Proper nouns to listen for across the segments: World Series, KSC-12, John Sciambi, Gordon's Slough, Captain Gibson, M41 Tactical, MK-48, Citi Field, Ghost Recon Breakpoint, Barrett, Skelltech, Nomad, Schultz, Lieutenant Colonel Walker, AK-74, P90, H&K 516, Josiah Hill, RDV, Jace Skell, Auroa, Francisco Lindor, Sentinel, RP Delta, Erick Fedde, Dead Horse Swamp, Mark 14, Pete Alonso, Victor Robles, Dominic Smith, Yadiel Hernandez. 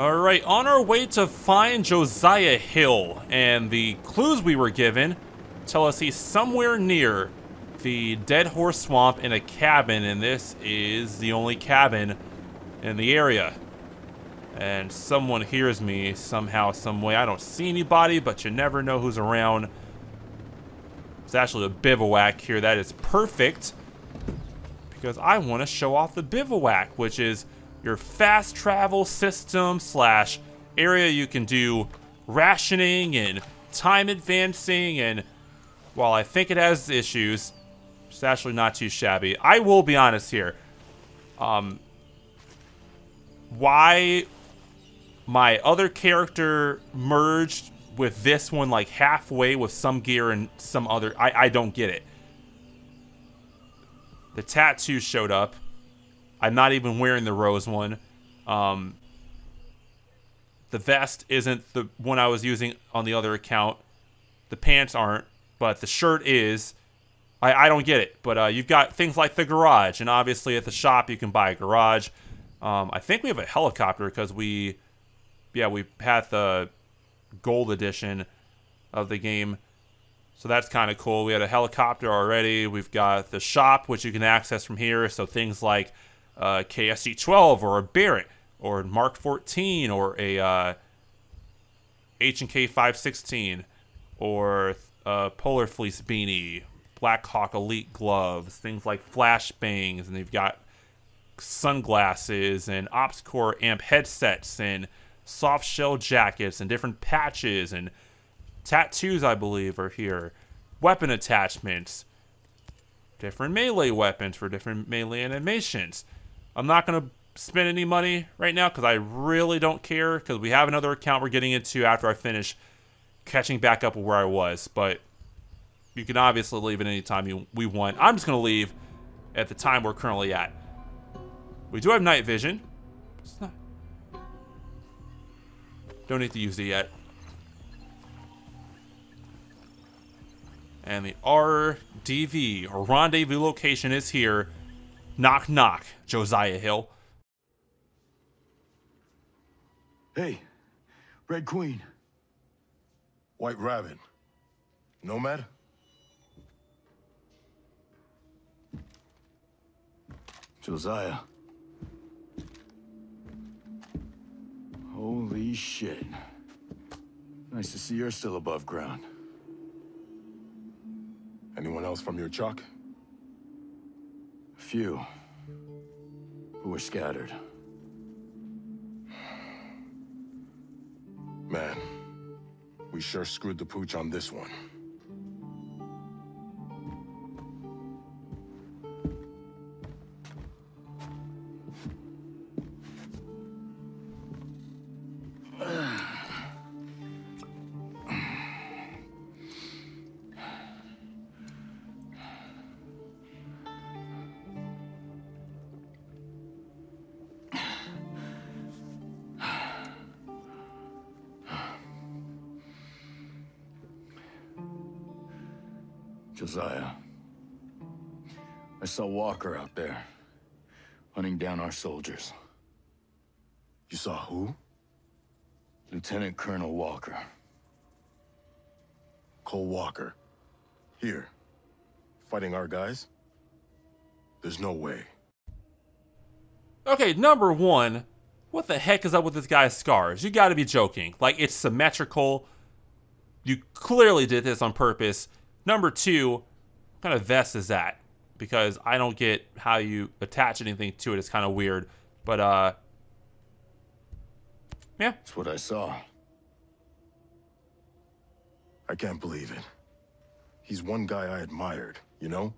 Alright, on our way to find Josiah Hill, and the clues we were given tell us he's somewhere near the Dead Horse Swamp in a cabin, and this is the only cabin in the area. And someone hears me somehow, some way. I don't see anybody, but you never know who's around. It's actually a bivouac here. That is perfect, because I want to show off the bivouac, which is your fast travel system slash area you can do rationing and time advancing, and while I think it has issues, it's actually not too shabby. I will be honest here. Why my other character merged with this one like halfway with some gear and some other, I don't get it. The tattoo showed up. I'm not even wearing the rose one. The vest isn't the one I was using on the other account. The pants aren't, but the shirt is. I don't get it. But you've got things like the garage, and obviously at the shop you can buy a garage. I think we have a helicopter because we had the gold edition of the game. So that's kind of cool. We had a helicopter already. We've got the shop, which you can access from here. So things like KSC-12 or a Barrett or Mark 14 or a H&K 516 or Polar Fleece Beanie, Blackhawk Elite Gloves, things like flashbangs, and they've got sunglasses and OpsCore Amp headsets and soft shell jackets and different patches and tattoos, I believe, are here. Weapon attachments, different melee weapons for different melee animations. I'm not going to spend any money right now because I really don't care, because we have another account we're getting into after I finish catching back up where I was, but you can obviously leave at any time we want. I'm just going to leave at the time we're currently at. We do have night vision. It's not... Don't need to use it yet. And the RDV, or rendezvous location, is here. Knock, knock, Josiah Hill. Hey, Red Queen. White Rabbit. Nomad? Josiah. Holy shit. Nice to see you're still above ground. Anyone else from your chalk? A few. Who were scattered. Man, we sure screwed the pooch on this one. Josiah, I saw Walker out there, hunting down our soldiers. You saw who? Lieutenant Colonel Walker. Cole Walker. Here. Fighting our guys? There's no way. Okay, number one, what the heck is up with this guy's scars? You gotta be joking. Like, it's symmetrical. You clearly did this on purpose. Number two, what kind of vest is that? Because I don't get how you attach anything to it. It's kind of weird. But, yeah. That's what I saw. I can't believe it. He's one guy I admired, you know?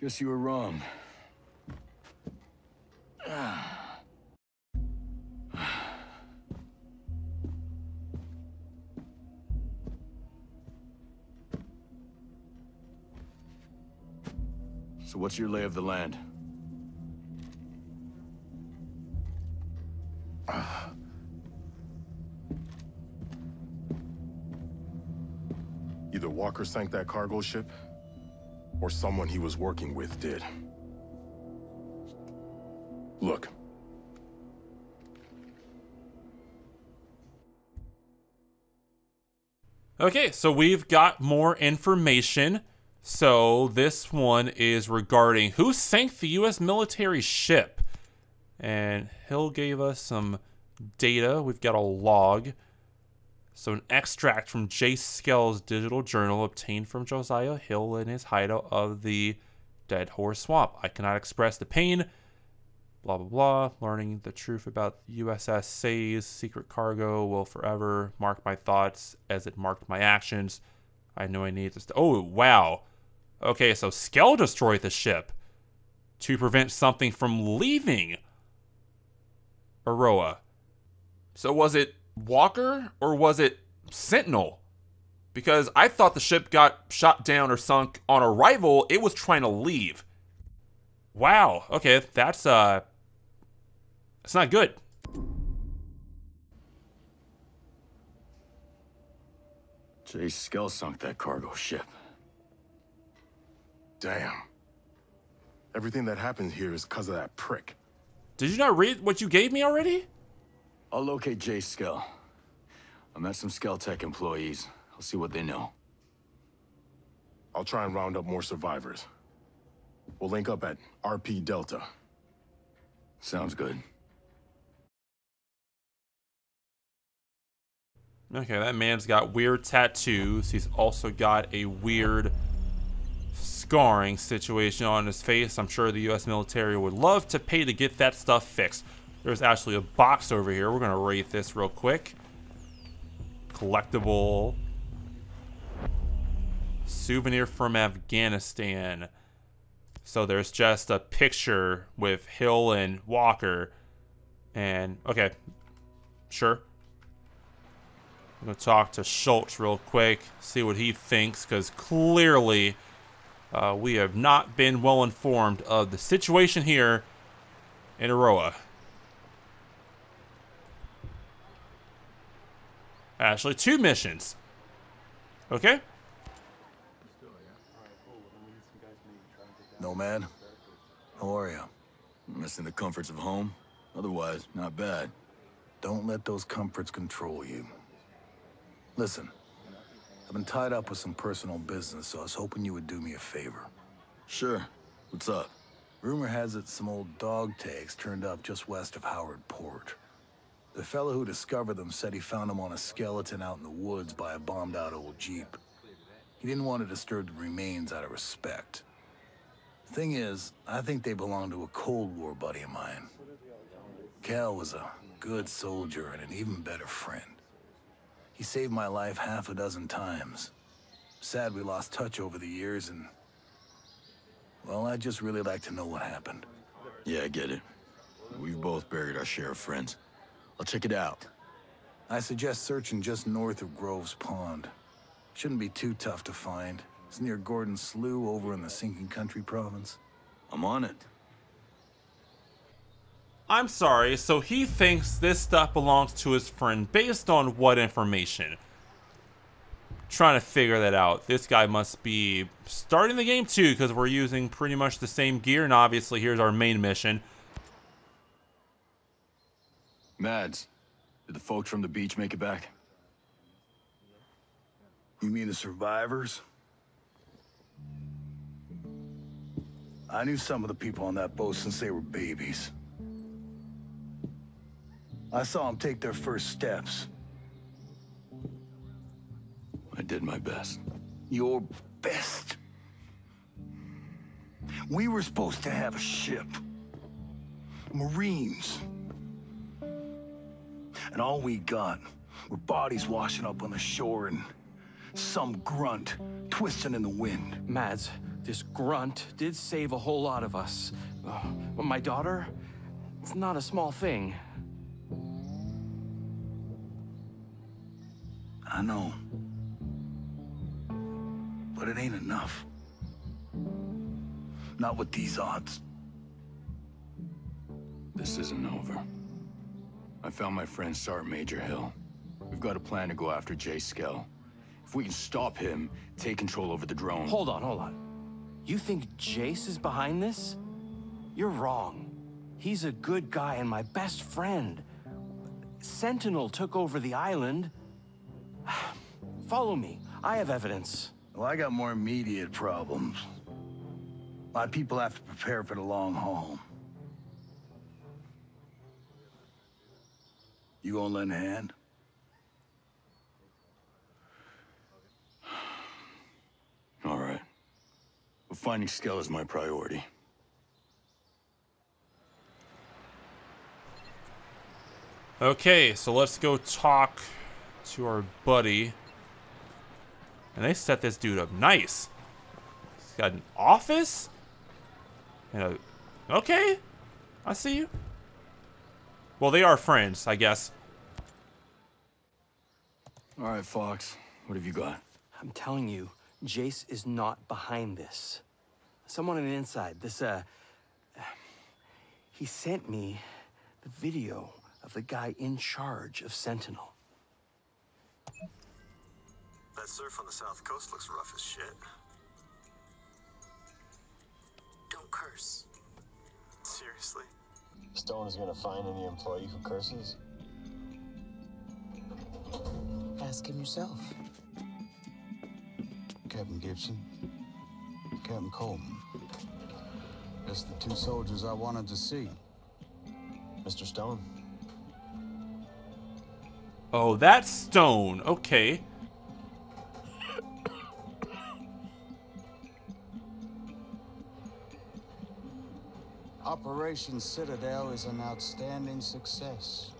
Guess you were wrong. So what's your lay of the land? Either Walker sank that cargo ship, or someone he was working with did. Look, Okay, so we've got more information. So this one is regarding who sank the U.S. military ship. And Hill gave us some data. We've got a log. So an extract from Jace Skell's digital journal obtained from Josiah Hill in his hideout of the Dead Horse Swamp. I cannot express the pain. Blah, blah, blah. Learning the truth about USS Say's secret cargo will forever mark my thoughts as it marked my actions. I knew I needed this. Oh, wow. Okay, so Skell destroyed the ship to prevent something from leaving Auroa. So was it Walker or was it Sentinel? Because I thought the ship got shot down or sunk on arrival. It was trying to leave. Wow. Okay, that's not good. Jace Skell sunk that cargo ship. Damn. Everything that happened here is because of that prick. Did you not read what you gave me already? I'll locate Jace Skell. I met some Skelltech employees. I'll see what they know. I'll try and round up more survivors. We'll link up at RP Delta. Sounds good. Okay, that man's got weird tattoos. He's also got a weird scarring situation on his face. I'm sure the U.S. military would love to pay to get that stuff fixed. There's actually a box over here. We're going to raid this real quick. Collectible. Souvenir from Afghanistan. So there's just a picture with Hill and Walker. And, okay. Sure. I'm going to talk to Schultz real quick. See what he thinks. Because clearly we have not been well informed of the situation here in Auroa. Actually, 2 missions. Okay. Nomad, how are you? Missing the comforts of home? Otherwise, not bad. Don't let those comforts control you. Listen, I've been tied up with some personal business, so I was hoping you would do me a favor. Sure. What's up? Rumor has it some old dog tags turned up just west of Howard Port. The fellow who discovered them said he found them on a skeleton out in the woods by a bombed-out old jeep. He didn't want to disturb the remains out of respect. The thing is, I think they belong to a Cold War buddy of mine. Cal was a good soldier and an even better friend. He saved my life half a dozen times. Sad we lost touch over the years and... well, I'd just really like to know what happened. Yeah, I get it. We've both buried our share of friends. I'll check it out. I suggest searching just north of Grove's Pond. Shouldn't be too tough to find. It's near Gordon's Slough over in the Sinking Country province. I'm on it. I'm sorry, so he thinks this stuff belongs to his friend based on what information? Trying to figure that out. This guy must be starting the game too, because we're using pretty much the same gear, and obviously here's our main mission. Mads, did the folks from the beach make it back? You mean the survivors? I knew some of the people on that boat since they were babies. I saw them take their first steps. I did my best. Your best? We were supposed to have a ship. Marines. And all we got were bodies washing up on the shore and some grunt twisting in the wind. Mads, this grunt did save a whole lot of us. But my daughter, it's not a small thing. I know. But it ain't enough. Not with these odds. This isn't over. I found my friend Sergeant Major Hill. We've got a plan to go after Jace Skell. If we can stop him, take control over the drone. Hold on, hold on. You think Jace is behind this? You're wrong. He's a good guy and my best friend. Sentinel took over the island. Follow me. I have evidence. Well, I got more immediate problems. My people have to prepare for the long haul. You gonna lend a hand? All right. But finding Skell is my priority. Okay, so let's go talk to our buddy. And they set this dude up nice. He's got an office? And a... Okay, I see you. Well, they are friends, I guess. All right, Fox, what have you got? I'm telling you, Jace is not behind this. Someone on the inside, this, he sent me the video of the guy in charge of Sentinel. That surf on the south coast looks rough as shit. Don't curse. Seriously? Stone is gonna find any employee who curses? Ask him yourself. Captain Gibson. Captain Coleman. That's the two soldiers I wanted to see. Mr. Stone. Oh, that's Stone. Okay. Operation Citadel is an outstanding success.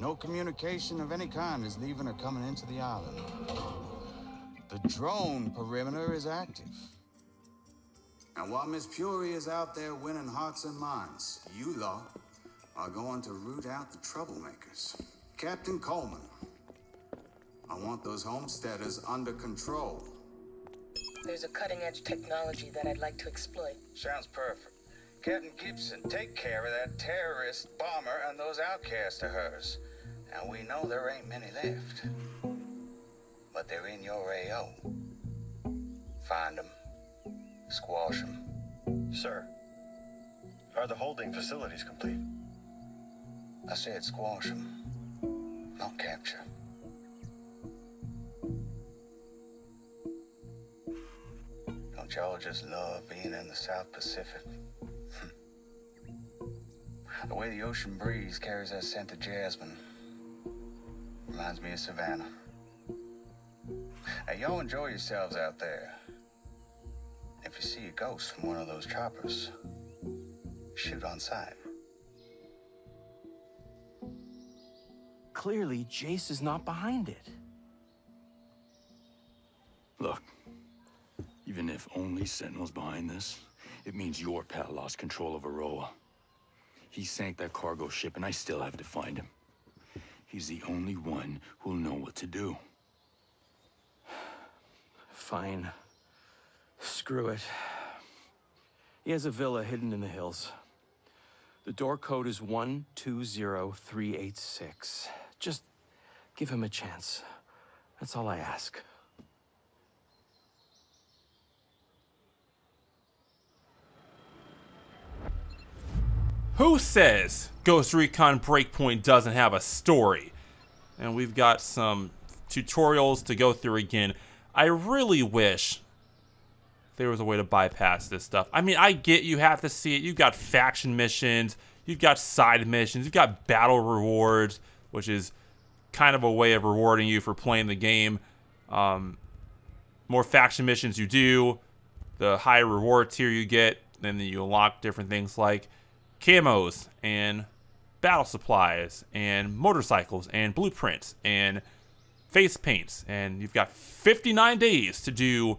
No communication of any kind is leaving or coming into the island. The drone perimeter is active. And while Miss Puri is out there winning hearts and minds, you lot are going to root out the troublemakers. Captain Coleman, I want those homesteaders under control. There's a cutting-edge technology that I'd like to exploit. Sounds perfect. Captain Gibson, take care of that terrorist bomber and those outcasts of hers. And we know there ain't many left. But they're in your AO. Find them. Squash them. Sir, are the holding facilities complete? I said squash them. Not capture. Don't y'all just love being in the South Pacific? The way the ocean breeze carries that scent of jasmine reminds me of Savannah. Hey, y'all enjoy yourselves out there. If you see a ghost from one of those choppers, shoot on sight. Clearly, Jace is not behind it. Look, even if only Sentinel's behind this, it means your pal lost control of Auroa. He sank that cargo ship, and I still have to find him. He's the only one who'll know what to do. Fine. Screw it. He has a villa hidden in the hills. The door code is 120386. Just give him a chance. That's all I ask. Who says Ghost Recon Breakpoint doesn't have a story? And we've got some tutorials to go through again. I really wish there was a way to bypass this stuff. I mean, I get you have to see it. You've got faction missions. You've got side missions. You've got battle rewards, which is kind of a way of rewarding you for playing the game. More faction missions you do, the higher reward tier you get, and then you unlock different things like camos and battle supplies and motorcycles and blueprints and face paints. And you've got 59 days to do,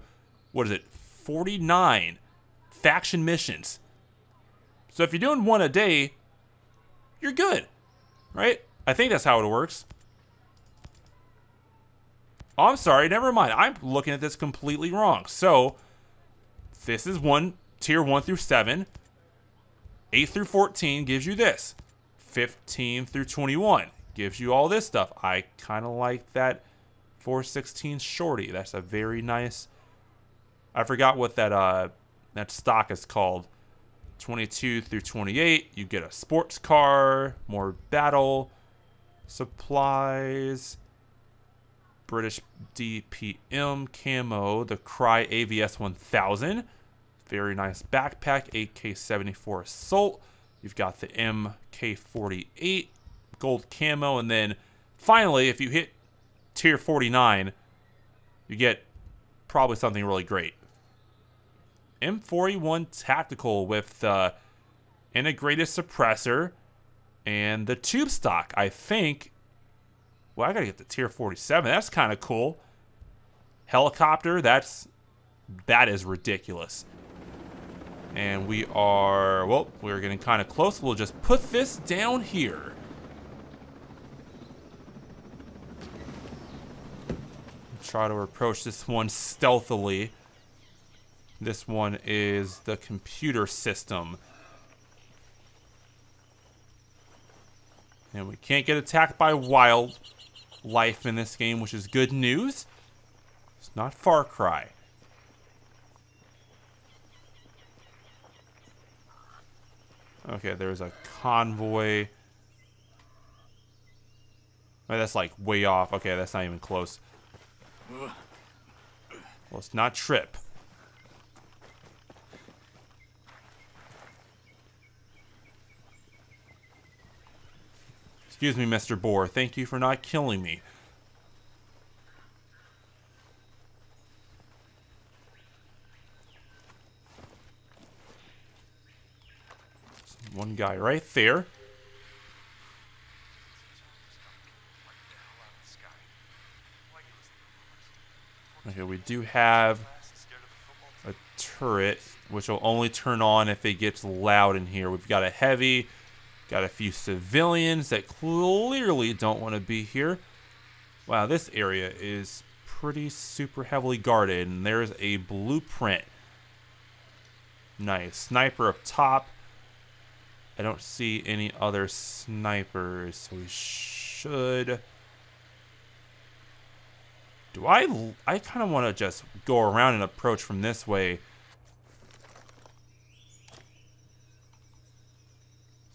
what is it, 49 faction missions. So if you're doing one a day, you're good, right? I think that's how it works. Oh, I'm sorry, never mind. I'm looking at this completely wrong. So this is one tier 1 through 7. 8 through 14 gives you this. 15 through 21 gives you all this stuff. I kind of like that 416 shorty. That's a very nice. I forgot what that that stock is called. 22 through 28, you get a sports car, more battle supplies, British DPM camo, the Crye AVS 1000. Very nice backpack, AK-74 Assault. You've got the MK-48, gold camo. And then finally, if you hit tier 49, you get probably something really great. M41 Tactical with the integrated suppressor and the tube stock, I think. Well, I gotta get to tier 47. That's kind of cool. Helicopter, that is ridiculous. And we are, well, we're getting kind of close. We'll just put this down here. Try to approach this one stealthily. This one is the computer system. And we can't get attacked by wildlife in this game, which is good news. It's not Far Cry. Okay, there's a convoy. Oh, that's like way off. Okay, that's not even close. Well, let's not trip. Excuse me, Mr. Boar. Thank you for not killing me. There's one guy right there. Okay, we do have a turret, which will only turn on if it gets loud in here. We've got a heavy. Got a few civilians that clearly don't want to be here. Wow, this area is pretty super heavily guarded, and there's a blueprint. Nice. Sniper up top. I don't see any other snipers, so we should... Do I kind of want to just go around and approach from this way.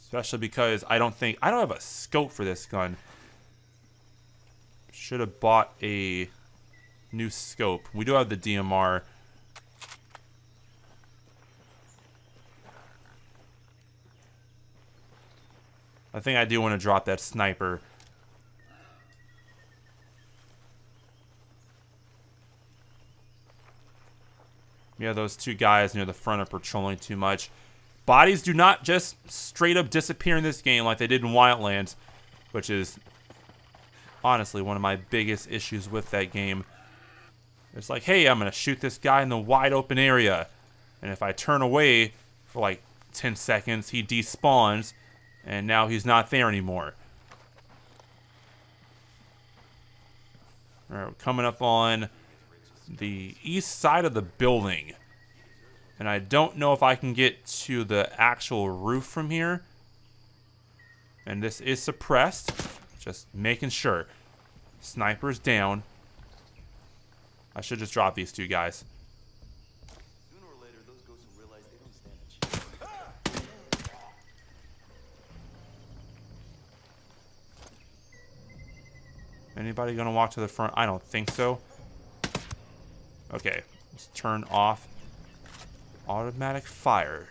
Especially because I don't have a scope for this gun. Should have bought a new scope. We do have the DMR. I think I do want to drop that sniper. Yeah, those two guys near the front are patrolling too much. Bodies do not just straight up disappear in this game like they did in Wildlands, which is honestly one of my biggest issues with that game. It's like, hey, I'm going to shoot this guy in the wide open area. And if I turn away for like 10 seconds, he despawns, and now he's not there anymore. All right, we're coming up on the east side of the building. And I don't know if I can get to the actual roof from here. And this is suppressed. Just making sure. Sniper's down. I should just drop these two guys. Sooner or later, those ghosts will realize they don't stand a chance. Anybody gonna walk to the front? I don't think so. Okay, let's turn off automatic fire.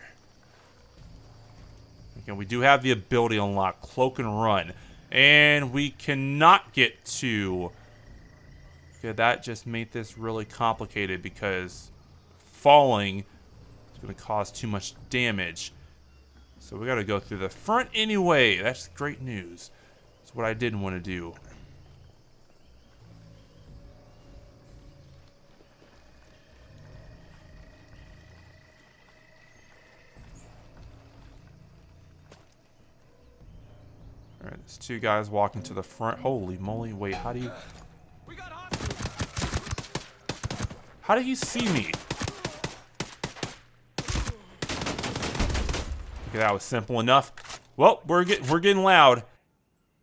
Okay, we do have the ability to unlock Cloak and Run. And we cannot get to... Okay, that just made this really complicated because falling is going to cause too much damage. So we got to go through the front anyway. That's great news. That's what I didn't want to do. Alright, there's two guys walking to the front. Holy moly, wait, how do you... How did you see me? Okay, that was simple enough. Well, we're getting loud.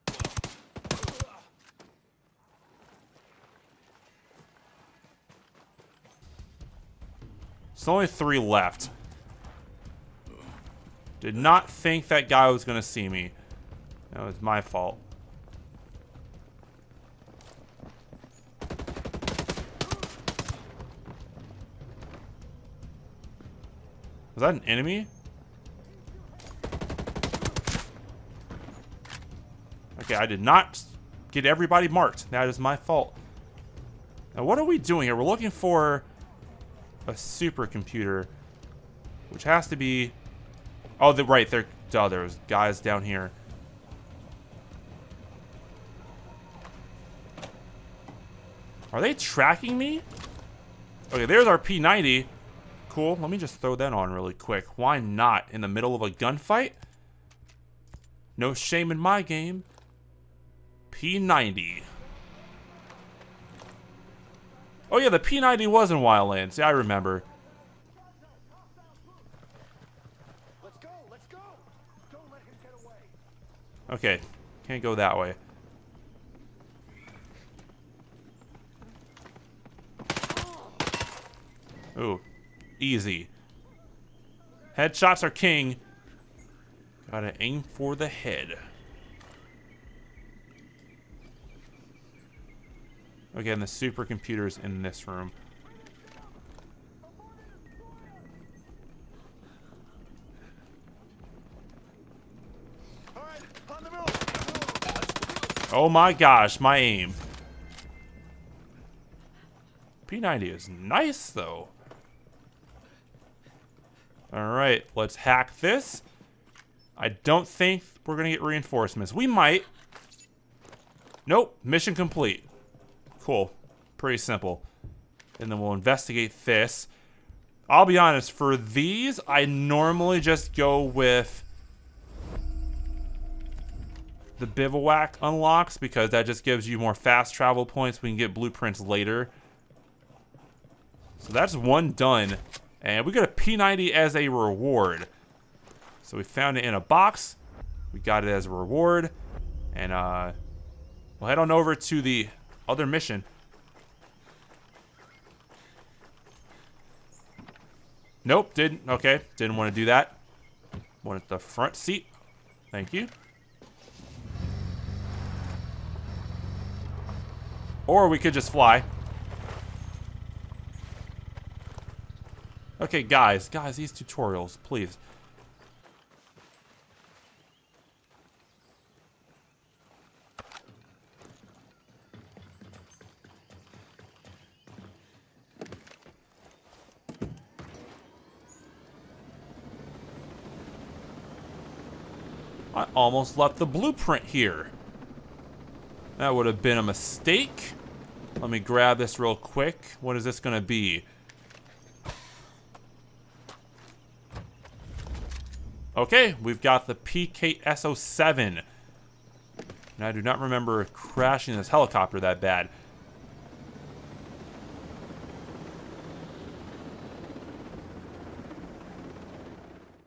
There's only three left. Did not think that guy was gonna see me. That was my fault. Was that an enemy? Okay, I did not get everybody marked. That is my fault. Now, what are we doing here? We're looking for a supercomputer, which has to be... Oh, right there. Oh, there's guys down here. Are they tracking me? Okay, there's our P90. Cool. Let me just throw that on really quick. Why not? In the middle of a gunfight? No shame in my game. P90. Oh yeah, the P90 was in Wildlands. Yeah, I remember. Let's go, let's go. Don't let him get away. Okay, can't go that way. Ooh, easy. Headshots are king. Gotta aim for the head. Again, the supercomputer's in this room. Oh my gosh, my aim. P90 is nice, though. All right, let's hack this. I don't think we're gonna get reinforcements. We might. Nope, mission complete. Cool, pretty simple. And then we'll investigate this. I'll be honest, for these, I normally just go with the bivouac unlocks because that just gives you more fast travel points. We can get blueprints later. So that's one done. And we got a P90 as a reward. So we found it in a box. We got it as a reward. And we'll head on over to the other mission. Nope, didn't. Okay, didn't want to do that. Wanted the front seat. Thank you. Or we could just fly. Okay, guys, these tutorials, please. I almost left the blueprint here. That would have been a mistake. Let me grab this real quick. What is this gonna be? Okay, we've got the PKS-07. And I do not remember crashing this helicopter that bad.